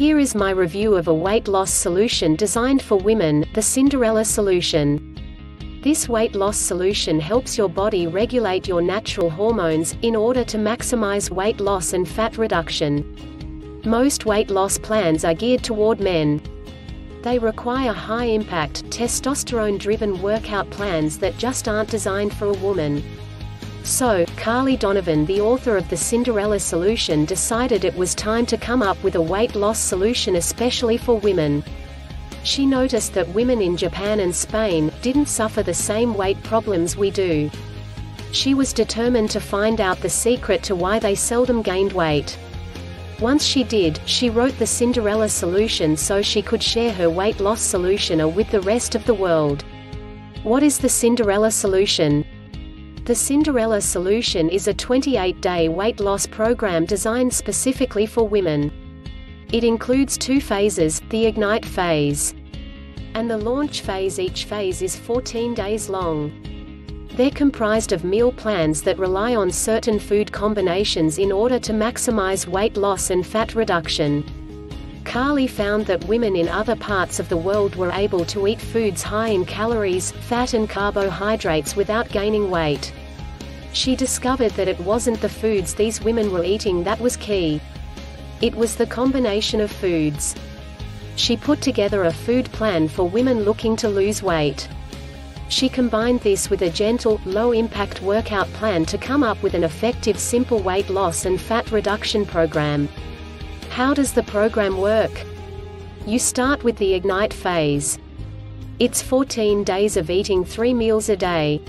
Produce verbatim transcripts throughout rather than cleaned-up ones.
Here is my review of a weight loss solution designed for women, the Cinderella Solution. This weight loss solution helps your body regulate your natural hormones, in order to maximize weight loss and fat reduction. Most weight loss plans are geared toward men. They require high-impact, testosterone-driven workout plans that just aren't designed for a woman. So, Carly Donovan, the author of The Cinderella Solution, decided it was time to come up with a weight loss solution especially for women. She noticed that women in Japan and Spain didn't suffer the same weight problems we do. She was determined to find out the secret to why they seldom gained weight. Once she did, she wrote The Cinderella Solution so she could share her weight loss solution with the rest of the world. What is the Cinderella Solution? The Cinderella Solution is a twenty-eight day weight loss program designed specifically for women. It includes two phases, the Ignite phase and the Launch phase. Each phase is fourteen days long. They're comprised of meal plans that rely on certain food combinations in order to maximize weight loss and fat reduction. Carly found that women in other parts of the world were able to eat foods high in calories, fat and carbohydrates without gaining weight. She discovered that it wasn't the foods these women were eating that was key. It was the combination of foods. She put together a food plan for women looking to lose weight. She combined this with a gentle, low-impact workout plan to come up with an effective, simple weight loss and fat reduction program. How does the program work? You start with the Ignite phase. It's fourteen days of eating three meals a day.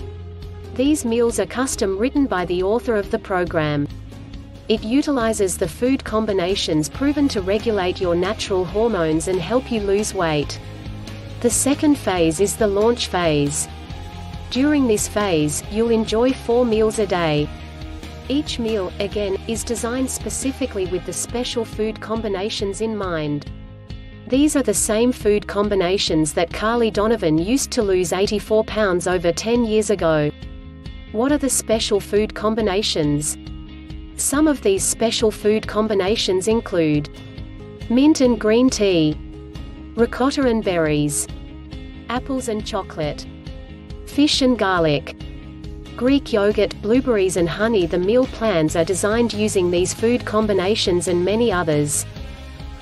These meals are custom-written by the author of the program. It utilizes the food combinations proven to regulate your natural hormones and help you lose weight. The second phase is the Launch phase. During this phase, you'll enjoy four meals a day. Each meal, again, is designed specifically with the special food combinations in mind. These are the same food combinations that Carly Donovan used to lose eighty-four pounds over ten years ago. What are the special food combinations? Some of these special food combinations include mint and green tea, ricotta and berries, apples and chocolate, fish and garlic, Greek yogurt, blueberries and honey. The meal plans are designed using these food combinations and many others.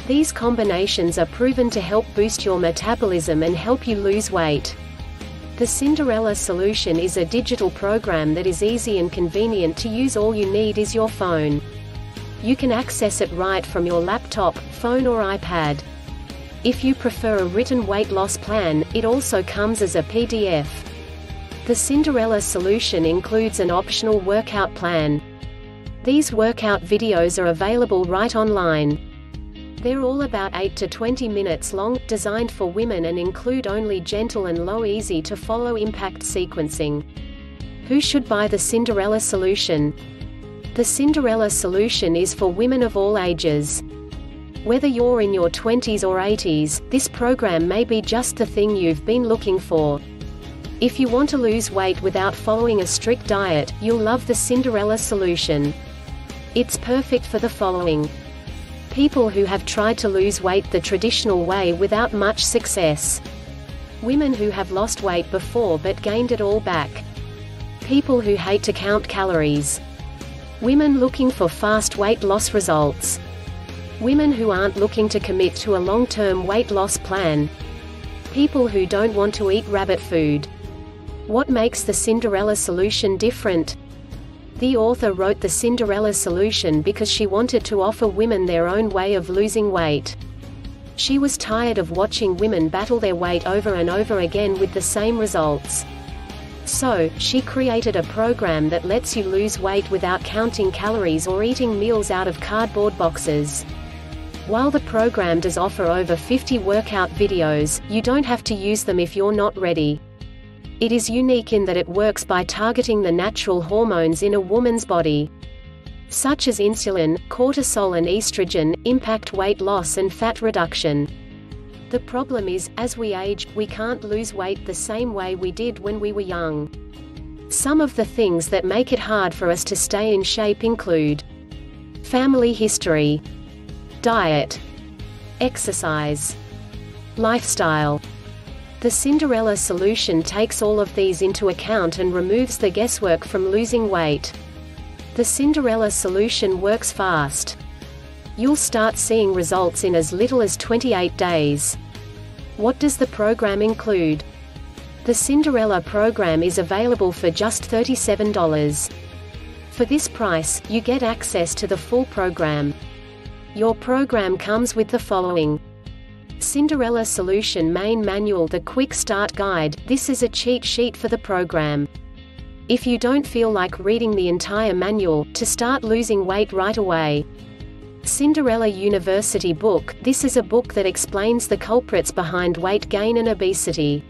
These combinations are proven to help boost your metabolism and help you lose weight. The Cinderella Solution is a digital program that is easy and convenient to use. All you need is your phone. You can access it right from your laptop, phone or iPad. If you prefer a written weight loss plan, it also comes as a P D F. The Cinderella Solution includes an optional workout plan. These workout videos are available right online. They're all about eight to twenty minutes long, designed for women and include only gentle and low easy to follow impact sequencing. Who should buy the Cinderella Solution? The Cinderella Solution is for women of all ages. Whether you're in your twenties or eighties, this program may be just the thing you've been looking for. If you want to lose weight without following a strict diet, you'll love the Cinderella Solution. It's perfect for the following people who have tried to lose weight the traditional way without much success. Women who have lost weight before but gained it all back. People who hate to count calories. Women looking for fast weight loss results. Women who aren't looking to commit to a long-term weight loss plan. People who don't want to eat rabbit food. What makes the Cinderella Solution different? The author wrote the Cinderella Solution because she wanted to offer women their own way of losing weight. She was tired of watching women battle their weight over and over again with the same results. So, she created a program that lets you lose weight without counting calories or eating meals out of cardboard boxes. While the program does offer over fifty workout videos, you don't have to use them if you're not ready. It is unique in that it works by targeting the natural hormones in a woman's body, such as insulin, cortisol and estrogen, impact weight loss and fat reduction. The problem is, as we age, we can't lose weight the same way we did when we were young. Some of the things that make it hard for us to stay in shape include family history, diet, exercise, lifestyle. The Cinderella Solution takes all of these into account and removes the guesswork from losing weight. The Cinderella Solution works fast. You'll start seeing results in as little as twenty-eight days. What does the program include? The Cinderella program is available for just thirty-seven dollars. For this price, you get access to the full program. Your program comes with the following: Cinderella Solution Main Manual, the Quick Start Guide. This is a cheat sheet for the program. If you don't feel like reading the entire manual, to start losing weight right away. Cinderella University book. This is a book that explains the culprits behind weight gain and obesity.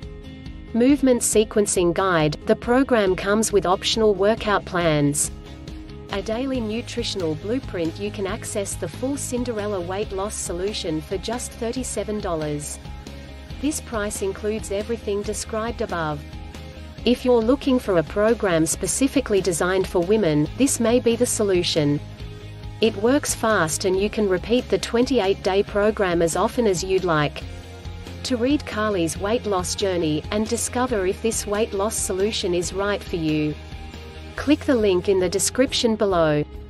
Movement Sequencing Guide. The program comes with optional workout plans. A daily nutritional blueprint. You can access the full Cinderella weight loss solution for just thirty-seven dollars. This price includes everything described above. If you're looking for a program specifically designed for women, this may be the solution. It works fast and you can repeat the twenty-eight day program as often as you'd like. To read Carly's weight loss journey and discover if this weight loss solution is right for you, click the link in the description below.